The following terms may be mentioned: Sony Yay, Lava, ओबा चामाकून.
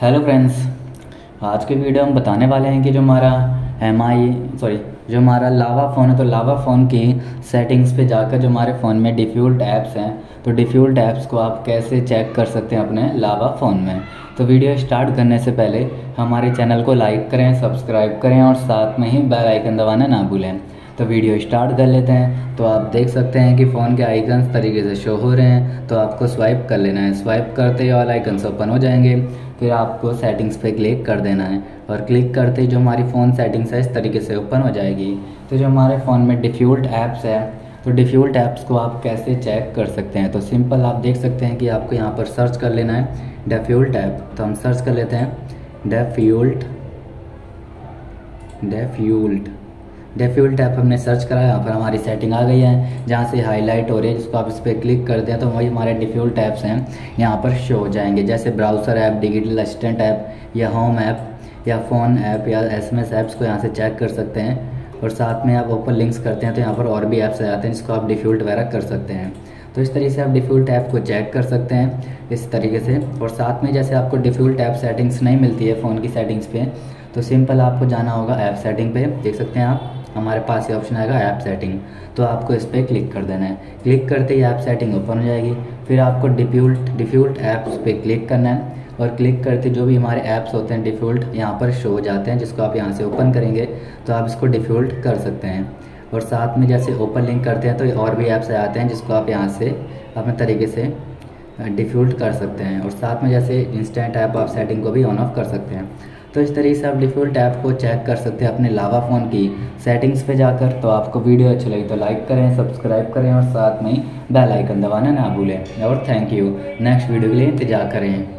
Hello friends, आज के video हम बताने वाले हैं कि जो हमारा लावा फ़ोन है तो लावा फ़ोन की सेटिंग्स पे जाकर जो हमारे फ़ोन में डिफ़ॉल्ट ऐप्स हैं तो डिफ़ॉल्ट ऐप्स को आप कैसे चेक कर सकते हैं अपने लावा फ़ोन में। तो वीडियो स्टार्ट करने से पहले हमारे चैनल को लाइक करें, सब्सक्राइब करें और साथ में ही बेल आइकन दबाना ना भूलें। तो वीडियो स्टार्ट कर लेते हैं। तो आप देख सकते हैं कि फ़ोन के आइकन्स तरीके से शो हो रहे हैं, तो आपको स्वाइप कर लेना है। स्वाइप करते ही ऑल आइकन्स ओपन हो जाएंगे, फिर आपको सेटिंग्स पे क्लिक कर देना है और क्लिक करते ही जो हमारी फ़ोन सेटिंग्स है इस तरीके से ओपन हो जाएगी। तो जो हमारे फ़ोन में डिफ़ॉल्ट ऐप्स है तो डिफ़ॉल्ट ऐप्स को आप कैसे चेक कर सकते हैं, तो सिंपल आप देख सकते हैं कि आपको यहाँ पर सर्च कर लेना है डिफ़ॉल्ट ऐप। तो हम सर्च कर लेते हैं डिफ़ॉल्ट ऐप हमने सर्च करा है, यहाँ पर हमारी सेटिंग आ गई है जहाँ से हाईलाइट हो रही है, जिसको आप इस पर क्लिक करते हैं तो वही हमारे डिफ़ॉल्ट ऐप्स हैं यहाँ पर शो हो जाएंगे, जैसे browser app, digital assistant app या होम ऐप या फ़ोन ऐप या SMS ऐप्स को यहाँ से चेक कर सकते हैं। और साथ में आप ओपन लिंक्स करते हैं तो यहाँ पर और भी ऐप्स आ जाते हैं जिसको आप डिफ़ॉल्ट वगैरह कर सकते हैं। तो इस तरीके से आप डिफ़ॉल्ट ऐप को चेक कर सकते हैं इस तरीके से। और साथ में जैसे आपको डिफ़ॉल्ट ऐप सेटिंग्स नहीं मिलती है फ़ोन की सेटिंग्स पे, तो सिंपल आपको जाना होगा ऐप सेटिंग पे। देख सकते हैं आप, हमारे पास ये ऑप्शन आएगा ऐप सेटिंग, तो आपको इस पर क्लिक कर देना है। क्लिक करते ही ऐप सेटिंग ओपन हो जाएगी, फिर आपको डिफ़ॉल्ट ऐप्स पे क्लिक करना है और क्लिक करते जो भी हमारे ऐप्स होते हैं डिफ़ॉल्ट यहाँ पर शो हो जाते हैं, जिसको आप यहाँ से ओपन करेंगे तो आप इसको डिफ़ॉल्ट कर सकते हैं। और साथ में जैसे ओपन लिंक करते हैं तो और भी ऐप्स आते हैं जिसको आप यहाँ से अपने तरीके से डिफ़ॉल्ट कर सकते हैं। और साथ में जैसे इंस्टेंट ऐप आप सेटिंग को भी ऑन ऑफ कर सकते हैं। तो इस तरीके से आप डिफ़ॉल्ट ऐप को चेक कर सकते हैं अपने लावा फ़ोन की सेटिंग्स पे जाकर। तो आपको वीडियो अच्छी लगी तो लाइक करें, सब्सक्राइब करें और साथ में बेल आइकन दबाना ना भूलें। और थैंक यू, नेक्स्ट वीडियो के लिए इंतज़ार करें।